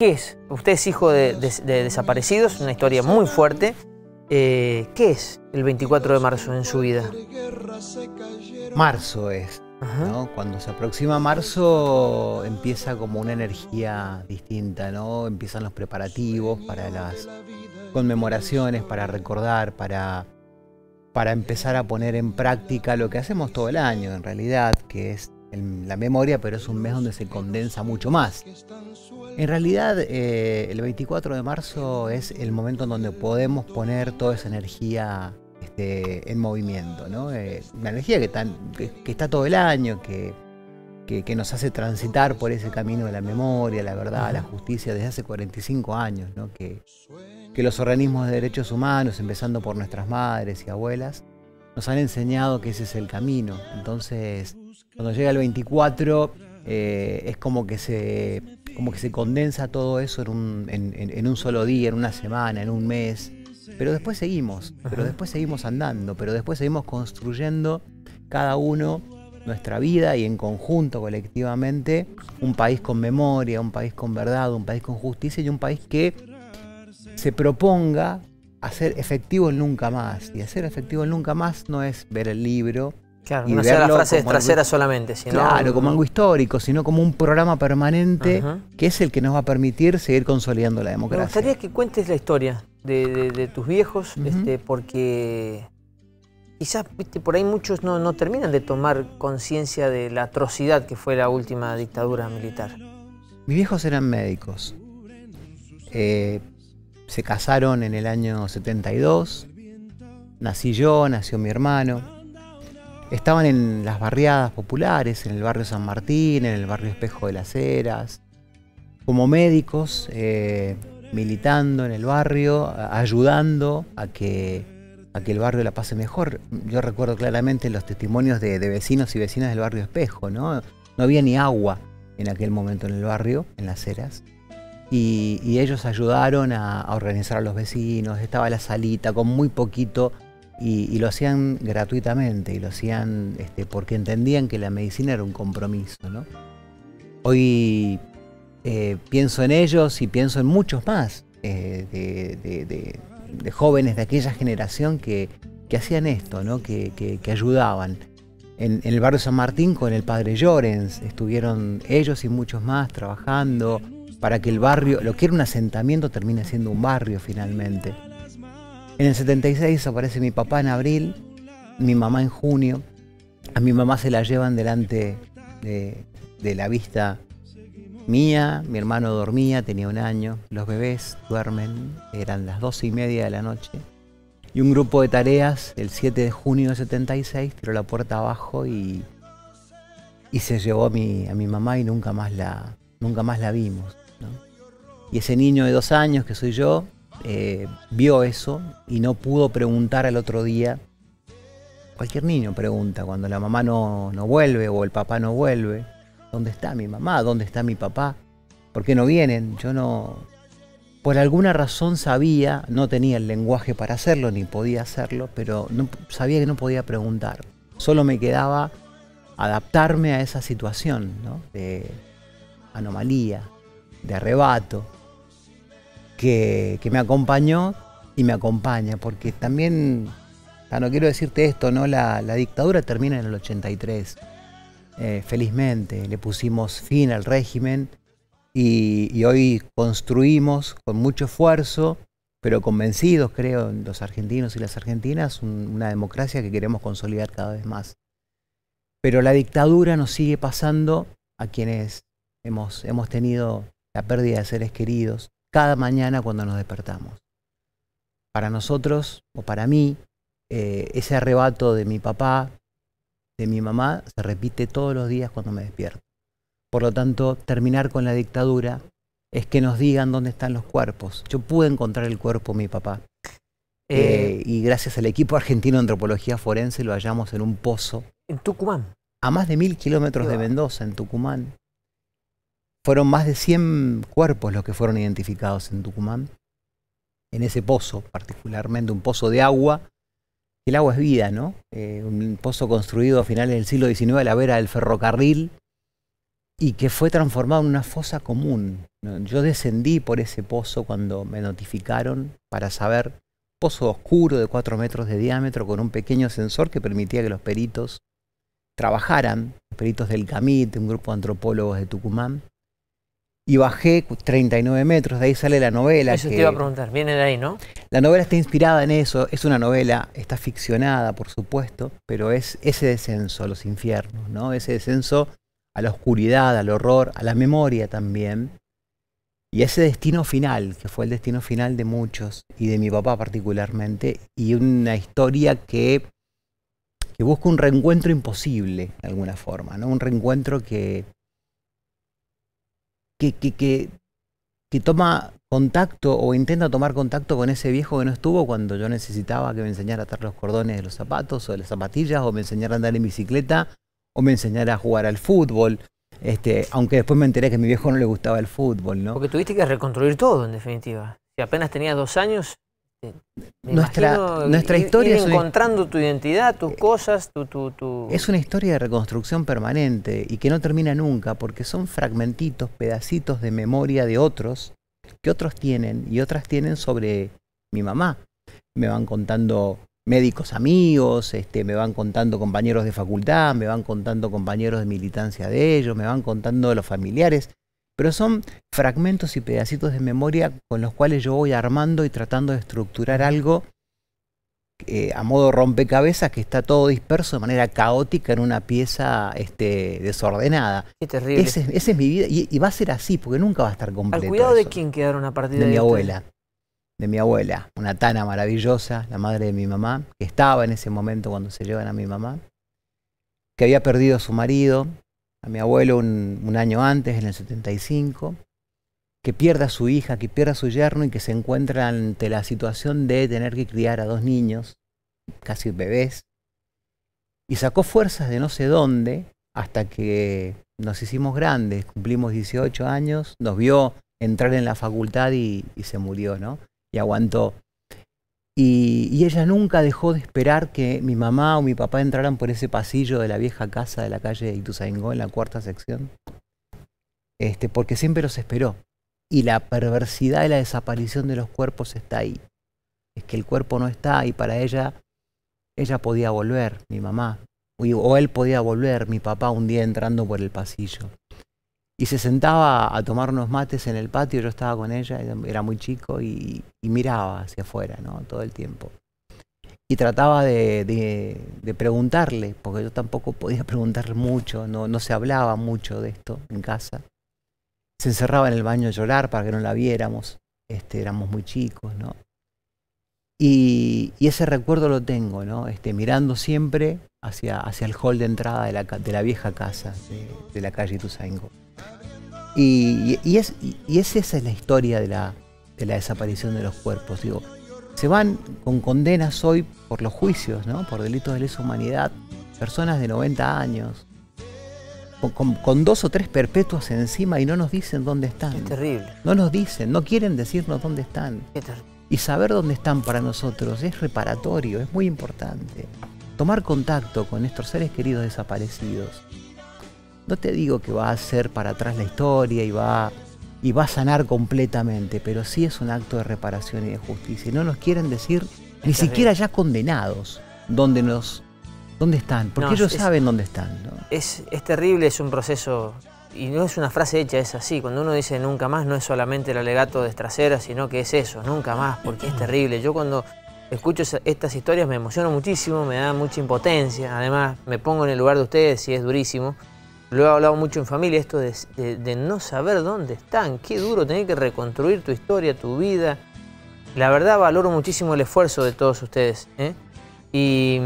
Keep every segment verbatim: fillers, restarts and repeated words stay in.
¿Qué es? Usted es hijo de, de, de desaparecidos, una historia muy fuerte. Eh, ¿Qué es el veinticuatro de marzo en su vida? Marzo es, ¿no? Cuando se aproxima marzo empieza como una energía distinta, ¿no? Empiezan los preparativos para las conmemoraciones, para recordar, para, para empezar a poner en práctica lo que hacemos todo el año, en realidad, que es el, la memoria, pero es un mes donde se condensa mucho más. En realidad, eh, el veinticuatro de marzo es el momento en donde podemos poner toda esa energía este, en movimiento, ¿no? Eh, una energía que, tan, que, que está todo el año, que, que, que nos hace transitar por ese camino de la memoria, la verdad, la justicia, desde hace cuarenta y cinco años, ¿no? Que, que los organismos de derechos humanos, empezando por nuestras madres y abuelas, nos han enseñado que ese es el camino. Entonces, cuando llega el veinticuatro, eh, es como que se... como que se condensa todo eso en un, en, en, en un solo día, en una semana, en un mes. Pero después seguimos, Ajá. pero después seguimos andando, pero después seguimos construyendo cada uno nuestra vida y en conjunto, colectivamente, un país con memoria, un país con verdad, un país con justicia y un país que se proponga hacer efectivo el nunca más. Y hacer efectivo el nunca más no es ver el libro, claro, no sea la frase de Strassera solamente, sino... Claro, como algo histórico, sino como un programa permanente uh-huh. que es el que nos va a permitir seguir consolidando la democracia. Me gustaría que cuentes la historia de, de, de tus viejos, uh-huh. este, porque quizás viste, por ahí muchos no, no terminan de tomar conciencia de la atrocidad que fue la última dictadura militar. Mis viejos eran médicos. Eh, se casaron en el año setenta y dos. Nací yo, nació mi hermano. Estaban en las barriadas populares, en el barrio San Martín, en el barrio Espejo de las Heras, como médicos, eh, militando en el barrio, ayudando a que, a que el barrio la pase mejor. Yo recuerdo claramente los testimonios de, de vecinos y vecinas del barrio Espejo, ¿no? No había ni agua en aquel momento en el barrio, en las Heras. Y, y ellos ayudaron a, a organizar a los vecinos, estaba la salita con muy poquito... Y, y lo hacían gratuitamente, y lo hacían este, porque entendían que la medicina era un compromiso, ¿no? Hoy eh, pienso en ellos y pienso en muchos más eh, de, de, de, de jóvenes de aquella generación que, que hacían esto, ¿no? Que, que, que ayudaban. En, en el barrio San Martín con el padre Llorens estuvieron ellos y muchos más trabajando para que el barrio, lo que era un asentamiento, termine siendo un barrio finalmente. En el setenta y seis aparece mi papá en abril, mi mamá en junio. A mi mamá se la llevan delante de, de la vista mía. Mi hermano dormía, tenía un año. Los bebés duermen, eran las doce y media de la noche. Y un grupo de tareas, el siete de junio del setenta y seis, tiró la puerta abajo y, y se llevó a mi, a mi mamá y nunca más la, nunca más la vimos, ¿no? Y ese niño de dos años que soy yo, Eh, vio eso y no pudo preguntar al otro día. Cualquier niño pregunta cuando la mamá no, no vuelve o el papá no vuelve. ¿Dónde está mi mamá? ¿Dónde está mi papá? ¿Por qué no vienen? Yo no... Por alguna razón sabía, no tenía el lenguaje para hacerlo ni podía hacerlo, pero no, sabía que no podía preguntar. Solo me quedaba adaptarme a esa situación, ¿no? De anomalía, de arrebato. Que, que me acompañó y me acompaña, porque también, no quiero decirte esto, ¿no? La, la dictadura termina en el ochenta y tres, eh, felizmente, le pusimos fin al régimen y, y hoy construimos con mucho esfuerzo, pero convencidos, creo, los argentinos y las argentinas, un, una democracia que queremos consolidar cada vez más. Pero la dictadura nos sigue pasando a quienes hemos, hemos tenido la pérdida de seres queridos, cada mañana cuando nos despertamos. Para nosotros, o para mí, eh, ese arrebato de mi papá, de mi mamá, se repite todos los días cuando me despierto. Por lo tanto, terminar con la dictadura es que nos digan dónde están los cuerpos. Yo pude encontrar el cuerpo de mi papá. Eh, eh, y gracias al equipo argentino de antropología forense lo hallamos en un pozo. En Tucumán. A más de mil kilómetros de Mendoza, en Tucumán. Fueron más de cien cuerpos los que fueron identificados en Tucumán, en ese pozo particularmente, un pozo de agua. El agua es vida, ¿no? Eh, un pozo construido a finales del siglo diecinueve a la vera del ferrocarril, y que fue transformado en una fosa común. Yo descendí por ese pozo cuando me notificaron para saber, pozo oscuro de cuatro metros de diámetro con un pequeño sensor que permitía que los peritos trabajaran, peritos del CAMIT, un grupo de antropólogos de Tucumán, y bajé treinta y nueve metros, de ahí sale la novela. Eso que te iba a preguntar, viene de ahí, ¿no? La novela está inspirada en eso, es una novela, está ficcionada, por supuesto, pero es ese descenso a los infiernos, ¿no? Ese descenso a la oscuridad, al horror, a la memoria también, y ese destino final, que fue el destino final de muchos, y de mi papá particularmente, y una historia que, que busca un reencuentro imposible, de alguna forma, ¿no? Un reencuentro que... Que, que, que, que toma contacto o intenta tomar contacto con ese viejo que no estuvo cuando yo necesitaba que me enseñara a atar los cordones de los zapatos o de las zapatillas, o me enseñara a andar en bicicleta, o me enseñara a jugar al fútbol, este, aunque después me enteré que a mi viejo no le gustaba el fútbol, ¿no? Porque tuviste que reconstruir todo, en definitiva. Si apenas tenías dos años, me nuestra, imagino, nuestra ir, historia ir encontrando es, tu identidad, tus cosas, tu, tu, tu... Es una historia de reconstrucción permanente y que no termina nunca, porque son fragmentitos, pedacitos de memoria de otros, que otros tienen y otras tienen sobre mi mamá. Me van contando médicos amigos, este, me van contando compañeros de facultad, me van contando compañeros de militancia de ellos, me van contando los familiares. Pero son fragmentos y pedacitos de memoria con los cuales yo voy armando y tratando de estructurar algo eh, a modo rompecabezas que está todo disperso de manera caótica en una pieza este, desordenada. Qué terrible. Ese, ese es mi vida y, y va a ser así porque nunca va a estar completo. ¿Al cuidado eso. de quién quedaron a partir de, de mi abuela? De mi abuela, una tana maravillosa, la madre de mi mamá, que estaba en ese momento cuando se llevan a mi mamá, que había perdido a su marido, a mi abuelo un, un año antes, en el setenta y cinco, que pierde a su hija, que pierde a su yerno y que se encuentra ante la situación de tener que criar a dos niños, casi bebés, y sacó fuerzas de no sé dónde hasta que nos hicimos grandes, cumplimos dieciocho años, nos vio entrar en la facultad y, y se murió, ¿no? Y aguantó. Y, y ella nunca dejó de esperar que mi mamá o mi papá entraran por ese pasillo de la vieja casa de la calle de Ituzaingó, en la cuarta sección, este, porque siempre los esperó. Y la perversidad de la desaparición de los cuerpos está ahí. Es que el cuerpo no está y para ella, ella podía volver, mi mamá, o, o él podía volver, mi papá, un día entrando por el pasillo. Y se sentaba a tomar unos mates en el patio, yo estaba con ella, era muy chico, y, y miraba hacia afuera, ¿no? Todo el tiempo. Y trataba de, de, de preguntarle, porque yo tampoco podía preguntarle mucho, no, no se hablaba mucho de esto en casa. Se encerraba en el baño a llorar para que no la viéramos, este, éramos muy chicos, ¿no? Y, y ese recuerdo lo tengo, ¿no? Este, mirando siempre hacia, hacia el hall de entrada de la, de la vieja casa, de, de la calle Ituzaingó. Y, y, es, y es esa es la historia de la, de la desaparición de los cuerpos. Digo, se van con condenas hoy por los juicios, ¿no? Por delitos de lesa humanidad, personas de noventa años, con, con, con dos o tres perpetuos encima y no nos dicen dónde están. Es terrible. No nos dicen, no quieren decirnos dónde están. Es terrible. Y saber dónde están para nosotros es reparatorio, es muy importante. Tomar contacto con nuestros seres queridos desaparecidos. No te digo que va a hacer para atrás la historia y va, y va a sanar completamente, pero sí es un acto de reparación y de justicia. No nos quieren decir, ni siquiera ya condenados, dónde, nos, dónde están, porque no, ellos es, saben dónde están, ¿no? Es, es terrible, es un proceso, y no es una frase hecha, es así. Cuando uno dice nunca más, no es solamente el alegato de Strassera, sino que es eso, nunca más, porque es terrible. Yo cuando escucho estas historias me emociono muchísimo, me da mucha impotencia, además me pongo en el lugar de ustedes y es durísimo. Lo he hablado mucho en familia, esto de, de, de no saber dónde están. Qué duro tener que reconstruir tu historia, tu vida. La verdad valoro muchísimo el esfuerzo de todos ustedes, ¿eh? Y,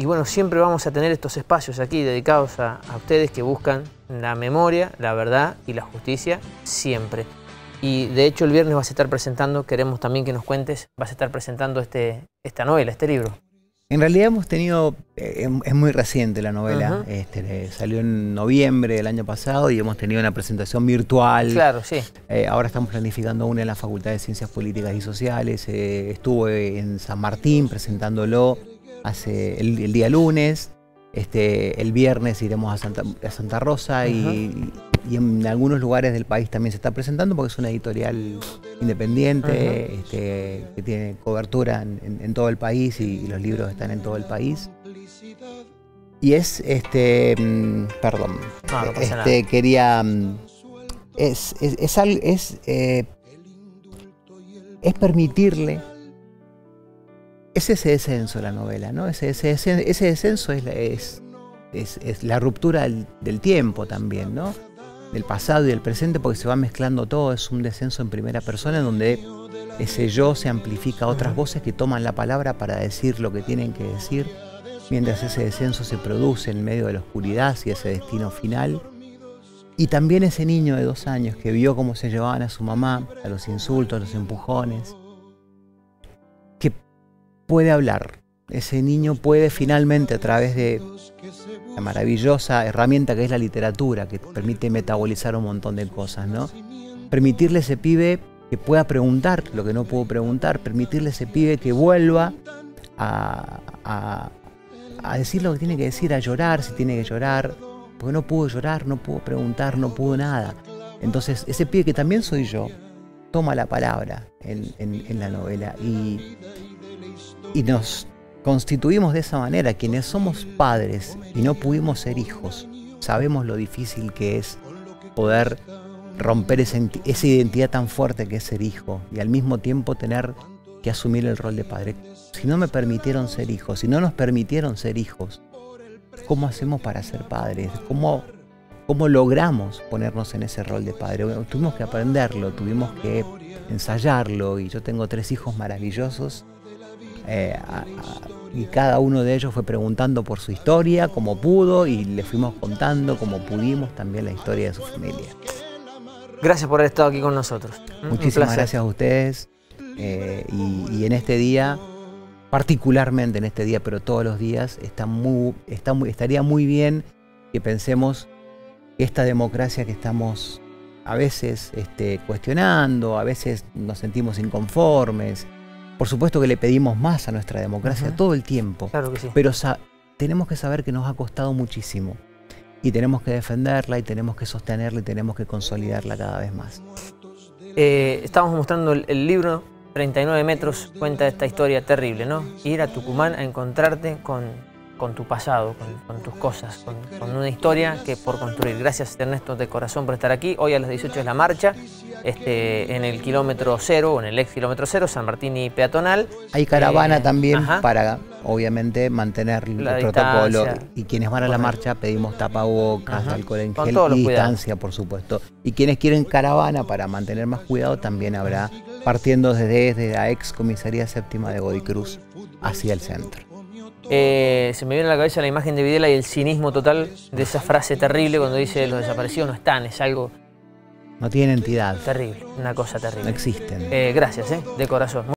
y bueno, siempre vamos a tener estos espacios aquí dedicados a, a ustedes que buscan la memoria, la verdad y la justicia siempre. Y de hecho el viernes vas a estar presentando, queremos también que nos cuentes, vas a estar presentando este, esta novela, este libro. En realidad hemos tenido, eh, es muy reciente la novela, uh-huh. este, salió en noviembre del año pasado y hemos tenido una presentación virtual. Claro, sí. Eh, ahora estamos planificando una en la Facultad de Ciencias Políticas y Sociales, eh, estuve en San Martín presentándolo hace el, el día lunes, Este, el viernes iremos a Santa, a Santa Rosa y, y en algunos lugares del país también se está presentando porque es una editorial independiente este, que tiene cobertura en, en, en todo el país y, y los libros están en todo el país. Y es, este, perdón, no, no pasa este, nada. quería, es, es, es, es, es, eh, es permitirle ese descenso a la novela, ¿no? Ese, ese, ese descenso es la, es, es, es la ruptura del, del tiempo también, ¿no? Del pasado y del presente, porque se va mezclando todo, es un descenso en primera persona donde ese yo se amplifica a otras voces que toman la palabra para decir lo que tienen que decir. Mientras ese descenso se produce en medio de la oscuridad hacia ese destino final. Y también ese niño de dos años que vio cómo se llevaban a su mamá, a los insultos, a los empujones, que puede hablar. Ese niño puede finalmente, a través de la maravillosa herramienta que es la literatura, que permite metabolizar un montón de cosas, ¿no? Permitirle a ese pibe que pueda preguntar lo que no pudo preguntar, permitirle a ese pibe que vuelva a... a a decir lo que tiene que decir, a llorar si tiene que llorar, porque no pudo llorar, no pudo preguntar, no pudo nada. Entonces ese pibe que también soy yo toma la palabra en, en, en la novela y, y nos constituimos de esa manera. Quienes somos padres y no pudimos ser hijos, sabemos lo difícil que es poder romper ese, esa identidad tan fuerte que es ser hijo y al mismo tiempo tener que asumir el rol de padre. Si no me permitieron ser hijos, si no nos permitieron ser hijos, ¿cómo hacemos para ser padres? ¿Cómo, cómo logramos ponernos en ese rol de padre? Bueno, tuvimos que aprenderlo, tuvimos que ensayarlo y yo tengo tres hijos maravillosos eh, a, a, y cada uno de ellos fue preguntando por su historia, como pudo, y le fuimos contando como pudimos también la historia de su familia. Gracias por haber estado aquí con nosotros. Muchísimas gracias a ustedes. Eh, y, y en este día, particularmente en este día, pero todos los días, está muy, está muy, estaría muy bien que pensemos que esta democracia que estamos a veces este, cuestionando, a veces nos sentimos inconformes. Por supuesto que le pedimos más a nuestra democracia, uh-huh, todo el tiempo. Claro que sí. Pero tenemos que saber que nos ha costado muchísimo. Y tenemos que defenderla, y tenemos que sostenerla, y tenemos que consolidarla cada vez más. Eh, estamos mostrando el, el libro, treinta y nueve metros, cuenta esta historia terrible, ¿no? Ir a Tucumán a encontrarte con, con tu pasado, con, con tus cosas, con, con una historia que por construir. Gracias, Ernesto, de corazón por estar aquí. Hoy a las dieciocho es la marcha, este, en el kilómetro cero, o en el ex kilómetro cero, San Martín y Peatonal. Hay caravana eh, también, ajá, para, obviamente, mantener la el protocolo. Y quienes van a la marcha pedimos tapabocas, ajá, alcohol en gel y distancia, por supuesto. Y quienes quieren caravana para mantener más cuidado también habrá, partiendo desde, desde la ex comisaría séptima de Godicruz hacia el centro. Eh, se me viene a la cabeza la imagen de Videla y el cinismo total de esa frase terrible cuando dice los desaparecidos no están, es algo... No tiene entidad. Terrible, una cosa terrible. No existen. Eh, gracias, eh, de corazón.